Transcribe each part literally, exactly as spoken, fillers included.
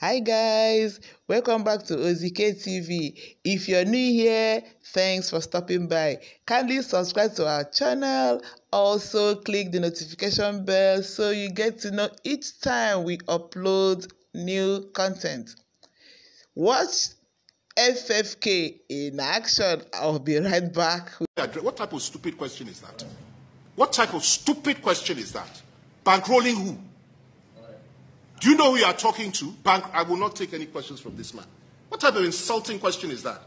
Hi guys, welcome back to O Z K T V. If you're new here, thanks for stopping by. Kindly subscribe to our channel. Also click the notification bell so you get to know each time we upload new content. Watch F F K in action. I'll be right back. What type of stupid question is that? What type of stupid question is that? Bankrolling who? Do you know who you are talking to? Bank, I will not take any questions from this man. What type of insulting question is that?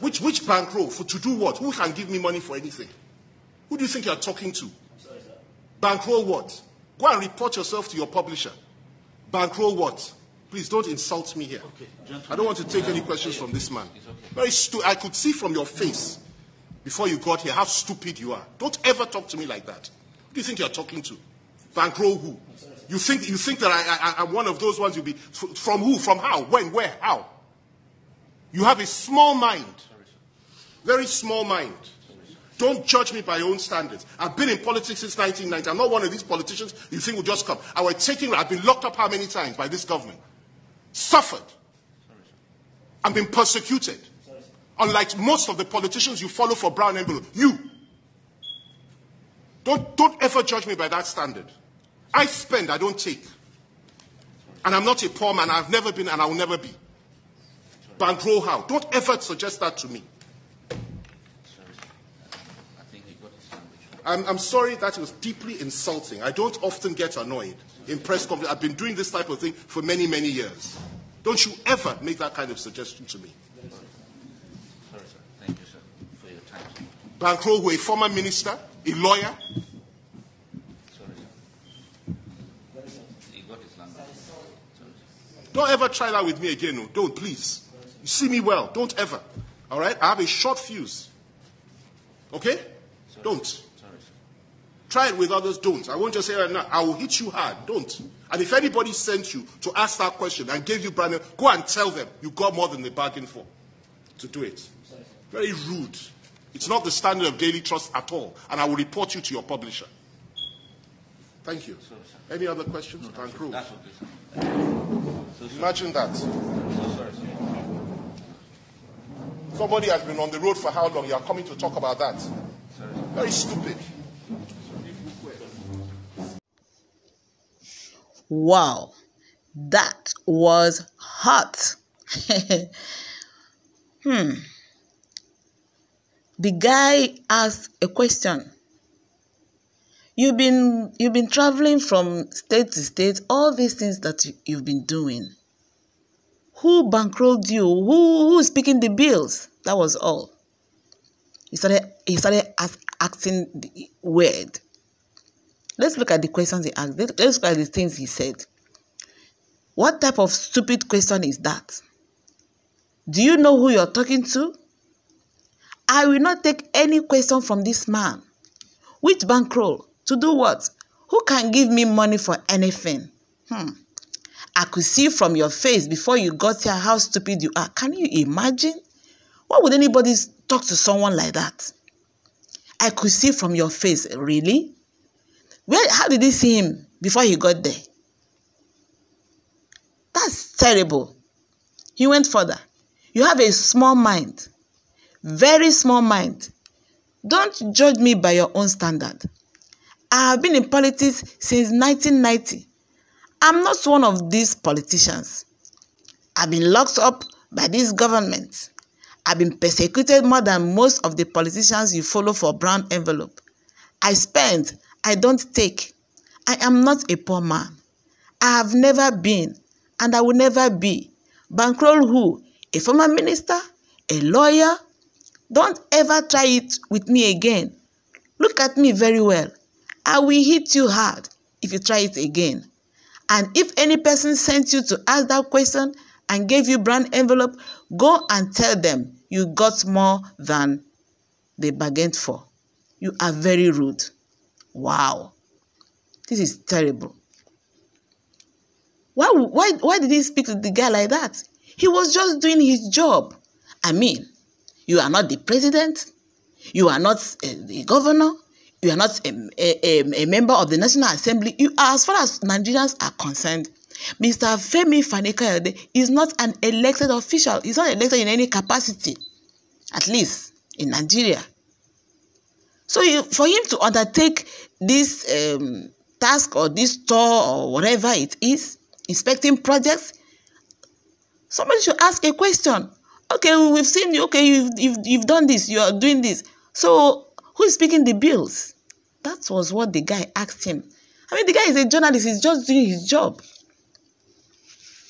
Which, which bankroll? For, to do what? Who can give me money for anything? Who do you think you are talking to? Sorry, sir. Bankroll what? Go and report yourself to your publisher. Bankroll what? Please don't insult me here. Okay. I don't want to take any questions from this man. Very stu- I could see from your face before you got here how stupid you are. Don't ever talk to me like that. Who do you think you are talking to? Bankroll who? You think, you think that I, I, I'm one of those ones you'll be... From who? From how? When? Where? How? You have a small mind. Very small mind. Don't judge me by your own standards. I've been in politics since nineteen ninety. I'm not one of these politicians you think will just come. I was taking, I've been locked up how many times by this government? Suffered. I've been persecuted. Unlike most of the politicians you follow for brown envelope. You. Don't, don't ever judge me by that standard. I spend, I don't take. And I'm not a poor man. I've never been and I will never be. Bankroll how? Don't ever suggest that to me. I'm, I'm sorry that it was deeply insulting. I don't often get annoyed in press conferences. I've been doing this type of thing for many, many years. Don't you ever make that kind of suggestion to me. Sorry, sir. Thank you, sir, for your time. Bankroll who? A former minister? A lawyer? Don't ever try that with me again. No. Don't, please. You see me well. Don't ever. All right? I have a short fuse. Okay? Sorry. Don't. Sorry. Try it with others. Don't. I won't just say right now. I will hit you hard. Don't. And if anybody sent you to ask that question and gave you brand new, go and tell them you got more than they bargained for to do it. Sorry. Very rude. It's not the standard of Daily Trust at all. And I will report you to your publisher. Thank you. Sorry, sir. Any other questions? No, that's Bank that's okay, imagine that. Somebody has been on the road for how long? You are coming to talk about that. Very stupid. Wow. That was hot. hmm. The guy asked a question. You've been, you've been traveling from state to state, all these things that you, you've been doing. Who bankrolled you? Who, who's picking the bills? That was all. He started, he started acting weird. Let's look at the questions he asked. Let's look at the things he said. What type of stupid question is that? Do you know who you're talking to? I will not take any question from this man. Which bankroll? To do what? Who can give me money for anything? Hmm. I could see from your face before you got here how stupid you are. Can you imagine? Why would anybody talk to someone like that? I could see from your face. Really? Where? How did you see him before he got there? That's terrible. He went further. You have a small mind. Very small mind. Don't judge me by your own standard. I have been in politics since nineteen ninety. I'm not one of these politicians. I've been locked up by this government. I've been persecuted more than most of the politicians you follow for brown envelope. I spend, I don't take. I am not a poor man. I have never been, and I will never be. Bankroll who? A former minister? A lawyer? Don't ever try it with me again. Look at me very well. I will hit you hard if you try it again. And if any person sent you to ask that question and gave you brand envelope, go and tell them you got more than they bargained for. You are very rude. Wow. This is terrible. Why, why, why did he speak to the guy like that? He was just doing his job. I mean, you are not the president. You are not uh, the governor. You are not a, a, a member of the National Assembly. You are, as far as Nigerians are concerned, Mister Femi Fani-Kayode is not an elected official. He's not elected in any capacity, at least in Nigeria. So he, for him to undertake this um, task or this tour or whatever it is, inspecting projects, somebody should ask a question. Okay, we've seen you. Okay, you've, you've, you've done this. You are doing this. So who is picking the bills? That was what the guy asked him. I mean, the guy is a journalist. He's just doing his job.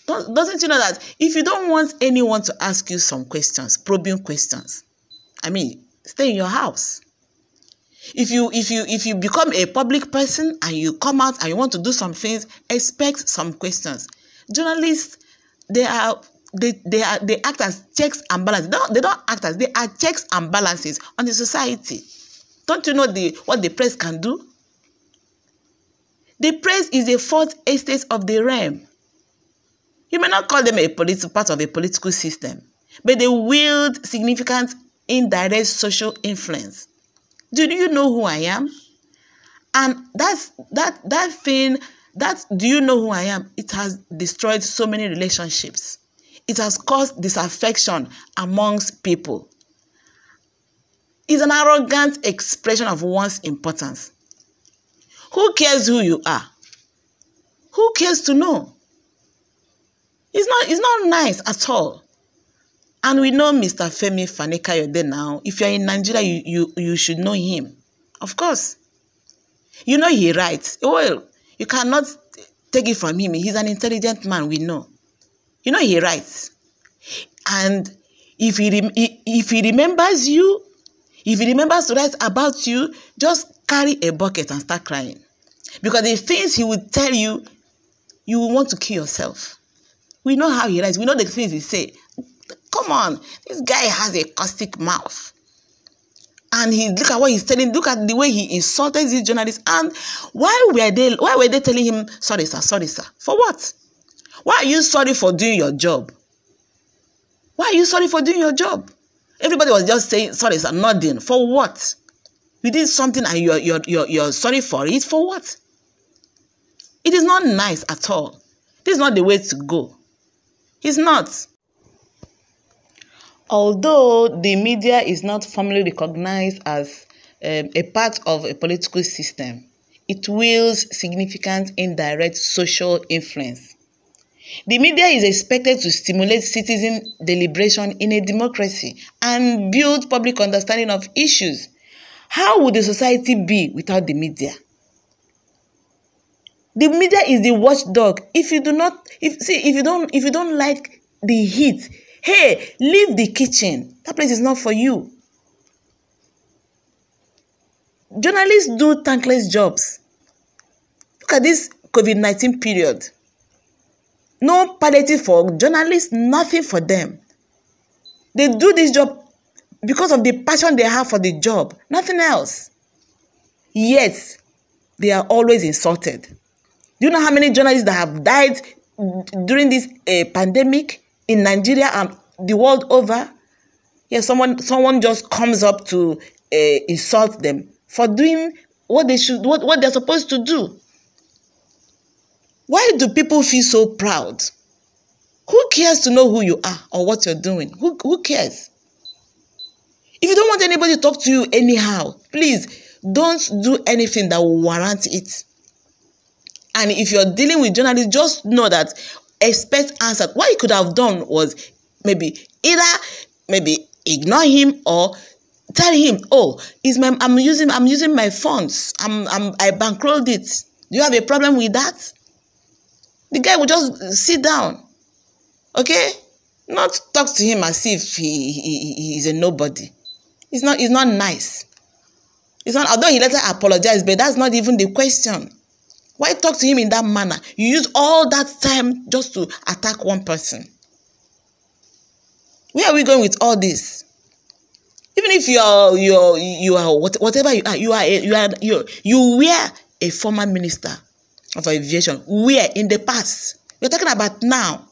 Don't, doesn't you know that if you don't want anyone to ask you some questions, probing questions, I mean, stay in your house. If you, if you, if you become a public person and you come out and you want to do some things, expect some questions. Journalists, they are... They, they, are, they act as checks and balances. They don't, they don't act as, they are checks and balances on the society. Don't you know the, what the press can do? The press is a fourth estate of the realm. You may not call them a political part of a political system, but they wield significant indirect social influence. Do you know who I am? And that's, that, that thing, that do you know who I am? It has destroyed so many relationships. It has caused disaffection amongst people. It's an arrogant expression of one's importance. Who cares who you are? Who cares to know? It's not, it's not nice at all. And we know Mister Femi Fani-Kayode now. If you're in Nigeria, you, you, you should know him. Of course. You know he writes. Well, you cannot take it from him. He's an intelligent man, we know. You know he writes, and if he rem if he remembers you, if he remembers to write about you, just carry a bucket and start crying, because the things he will tell you, you will want to kill yourself. We know how he writes. We know the things he say. Come on, this guy has a caustic mouth, and he look at what he's telling. Look at the way he insulted these journalists. And why were they? Why were they telling him sorry, sir? Sorry, sir. For what? Why are you sorry for doing your job? Why are you sorry for doing your job? Everybody was just saying, sorry, sir, nothing. For what? You did something and you're, you're, you're, you're sorry for it. For what? It is not nice at all. This is not the way to go. It's not. Although the media is not formally recognized as um, a part of a political system, it wields significant indirect social influence. The media is expected to stimulate citizen deliberation in a democracy and build public understanding of issues. How would the society be without the media? The media is the watchdog. If you do not, if see, if you don't, if you don't like the heat, hey, leave the kitchen. That place is not for you. Journalists do thankless jobs. Look at this COVID nineteen period. No palliative for journalists, nothing for them. They do this job because of the passion they have for the job, nothing else. Yet, they are always insulted. Do you know how many journalists that have died during this uh, pandemic in Nigeria and the world over? Yeah, someone, someone just comes up to uh, insult them for doing what they should, what, what they're supposed to do. Why do people feel so proud? Who cares to know who you are or what you're doing? Who, who cares? If you don't want anybody to talk to you anyhow, please don't do anything that will warrant it. And if you're dealing with journalists, just know that expect answers. What you could have done was maybe either maybe ignore him or tell him, oh, is my I'm using I'm using my funds. I'm I'm I bankrolled it. Do you have a problem with that? The guy will just sit down, okay? Not talk to him as if he, he, he is a nobody. It's not, it's not nice. It's not, although he later apologized, but that's not even the question. Why talk to him in that manner? You use all that time just to attack one person. Where are we going with all this? Even if you are, you are, you are whatever you are, you, are, you, are, you, are, you were a former minister of aviation, where in the past, we're talking about now.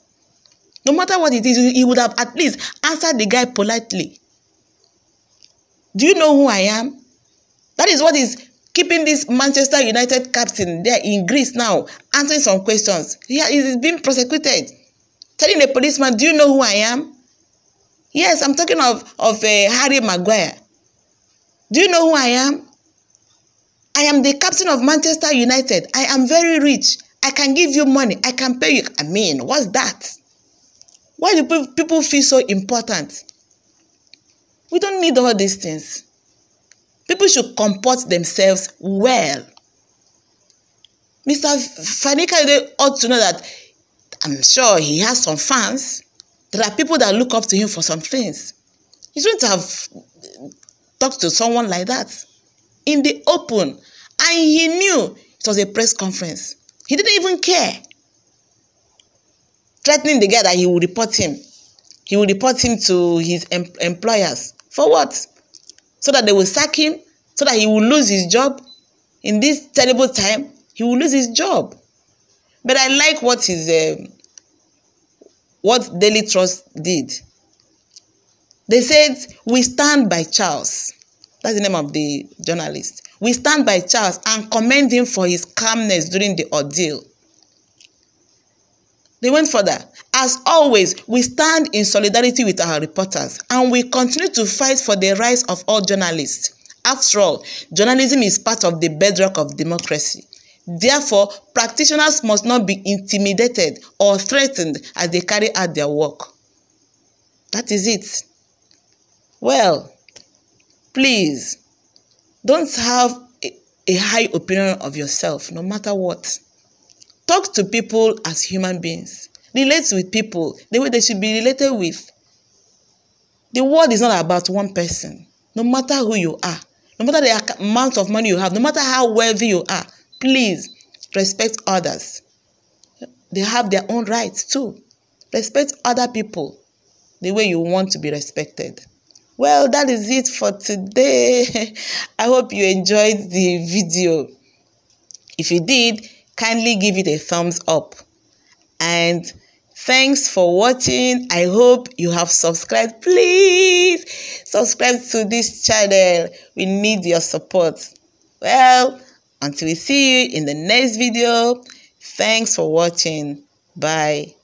No matter what it is, he would have at least answered the guy politely. Do you know who I am? That is what is keeping this Manchester United captain there in Greece now, answering some questions. Yeah, he is being prosecuted. Telling a policeman, do you know who I am? Yes, I'm talking of, of uh, Harry Maguire. Do you know who I am? I am the captain of Manchester United. I am very rich. I can give you money. I can pay you. I mean, what's that? Why do people feel so important? We don't need all these things. People should comport themselves well. Mister Fani-Kayode ought to know that I'm sure he has some fans. There are people that look up to him for some things. He shouldn't have talked to someone like that in the open. And he knew it was a press conference. He didn't even care. Threatening the guy that he would report him. He would report him to his em employers. For what? So that they will sack him, so that he will lose his job. In this terrible time, he will lose his job. But I like what his, um, what Daily Trust did. They said, we stand by Charles. That's the name of the journalist. We stand by Charles and commend him for his calmness during the ordeal. They went further. As always, we stand in solidarity with our reporters and we continue to fight for the rights of all journalists. After all, journalism is part of the bedrock of democracy. Therefore, practitioners must not be intimidated or threatened as they carry out their work. That is it. Well, please, don't have a, a high opinion of yourself, no matter what. Talk to people as human beings. Relate with people the way they should be related with. The world is not about one person. No matter who you are, no matter the amount of money you have, no matter how wealthy you are, please respect others. They have their own rights too. Respect other people the way you want to be respected. Well, that is it for today. I hope you enjoyed the video. If you did, kindly give it a thumbs up. And thanks for watching. I hope you have subscribed. Please subscribe to this channel. We need your support. Well, until we see you in the next video, thanks for watching. Bye.